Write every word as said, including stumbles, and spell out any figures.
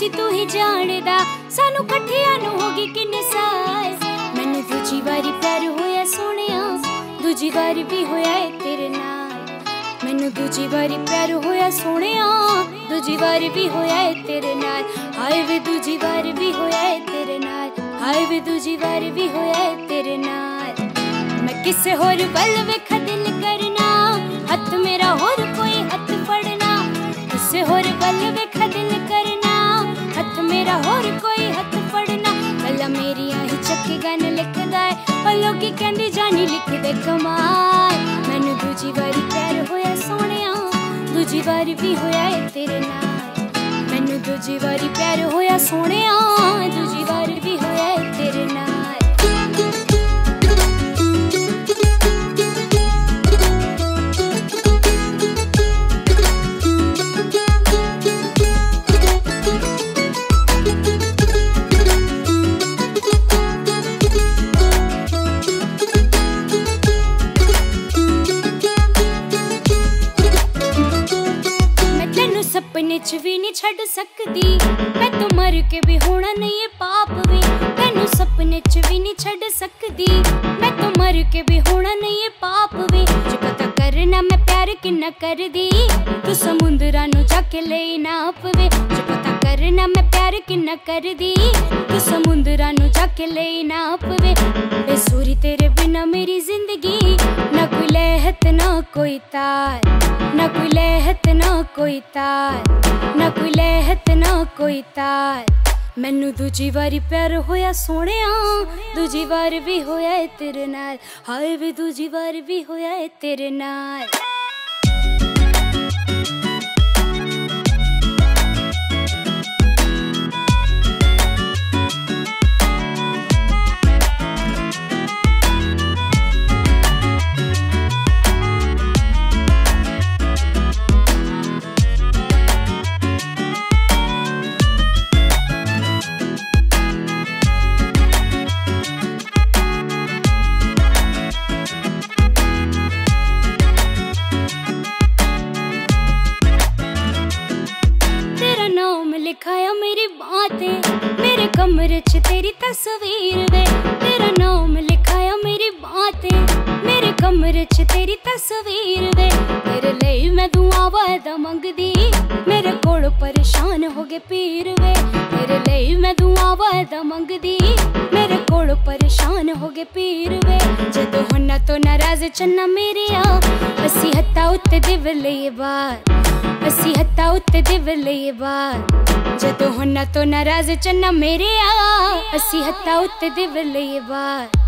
ਸੀ ਤੂੰ ਹੀ ਜਾਣਦਾ ਸਾਨੂੰ ਇਕੱਠਿਆਂ ਨੂੰ ਹੋ ਗਈ ਕਿੰਨੇ ਸਾਲ ਮੈਨੂੰ ਦੂਜੀ ਵਾਰੀ ਪਿਆਰ ਹੋਇਆ ਸੋਹਣਿਆ ਦੂਜੀ ਵਾਰੀ ਵੀ ਹੋਇਆ ਏ ਤੇਰੇ ਨਾਲ ਮੈਨੂੰ ਦੂਜੀ ਵਾਰੀ ਪਿਆਰ ਹੋਇਆ ਸੋਹਣਿਆ ਦੂਜੀ ਵਾਰੀ ਵੀ ਹੋਇਆ ਏ ਤੇਰੇ ਨਾਲ ਹਾਏ ਵੇ ਦੂਜੀ ਵਾਰੀ ਵੀ ਹੋਇਆ ਏ ਤੇਰੇ ਨਾਲ ਹਾਏ ਵੇ ਦੂਜੀ ਵਾਰੀ ਵੀ ਹੋਇਆ ਏ ਤੇਰੇ ਨਾਲ ਮੈਂ ਕਿਸੇ ਹੋਰ ਵੱਲ ਵੇਖ ਦਿਲ ਕਰਨਾ ਹੱਥ ਮੇਰਾ ਹੋਰ ਕੋਈ ਹੱਥ ਫੜਨਾ ਕਿਸੇ ਹੋਰ ਵੱਲ ਵੇਖ ਦਿਲ करना हथ मेरा होर कोई हथ पड़ना गला मेरी आही चक्के गन लिखदा है पलों की कहंदी जानी लिख दे कमाल मैनू दूजी वारी प्यार होया सोहणिया दूजी वारी भी होया है तेरे नाल मैनू दूजी वारी प्यार होया सोहणिया दूजी वारी भी होया है तेरे नाल भी नहीं छड़ सकती मैं तो मर के भी होना नहीं है पाप वे तेनू सपने च भी नहीं छड़ सकती मैं तो मर के भी होना नहीं है पाप वे जो पता करना मैं प्यार किन्ना कर दी तू समुंदरा नू जाके ले नाप वे जो पता करना मैं प्यार किन्ना कर दी तू समुंदरा नू जाके ले नाप वे बेसूरी तेरे बिना मेरी जिंदगी ना कोई लहत ना कोई तार ना कोई लहत ना कोई तार ना कोई लहत ना कोई तार मैनू दूजी वारी प्यार होया सोहणिया दूजी वार भी होया है तेरे नाल हाय वे दूजी वार भी होया है तेरे नाल लिखाया मेरी बातें मेरे कमरे च तेरी तस्वीर वे तेरा नाम लिखाया मेरी बातें मेरे कमरे च तेरी तस्वीर वे तेरे लिए मैं दुआ वादा मंगदी मेरे कोल परेशान हो गए पीर वे तेरे लिए मैं दुआ वादा मंगदी मेरे कोल परेशान हो गए पीर वे जदों होना तो नाराज चन्ना मेरे आ असी हत्ता उत्ते दिव लईए बार असी हत्ता उत्ते दिव लईए बार जदों होना तो नाराज चन्ना मेरे आ असी हत्ता उत्ते दिव लईए बार